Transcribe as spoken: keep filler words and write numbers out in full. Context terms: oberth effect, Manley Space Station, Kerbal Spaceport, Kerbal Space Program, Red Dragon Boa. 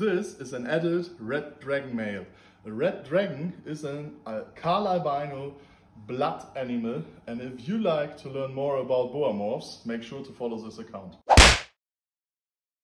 This is an adult red dragon male. A red dragon is an albino blood animal, and if you like to learn more about boa morphs, make sure to follow this account.